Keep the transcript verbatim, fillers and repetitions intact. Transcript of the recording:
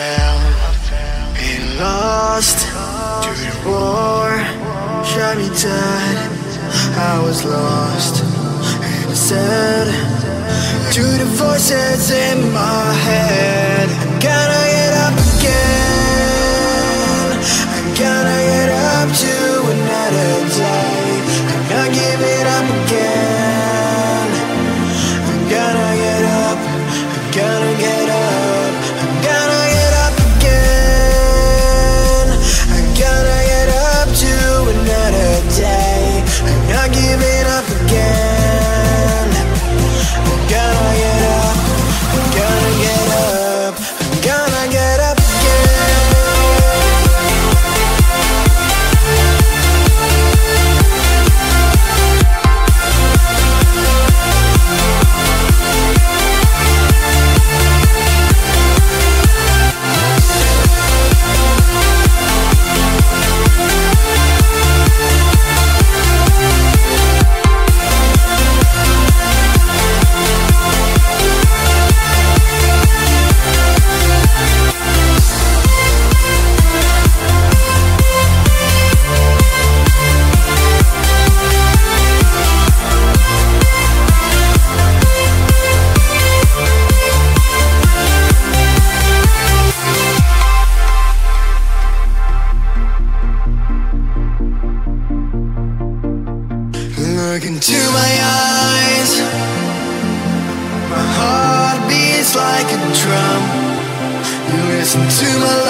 found, been lost to the roar, shot me dead. I was lost and sad to the voices in my head. I gotta get up again, I gotta get up to another day. I'm gonna give it up again, I'm gonna get up, I'm gonna get up, I'm gonna get up again, I'm gonna get up to another day. I'm gonna give it up again, I'm gonna get up, I'm gonna get up, I'm gonna get up again. Look into my eyes, my heart beats like a drum. You listen to my life.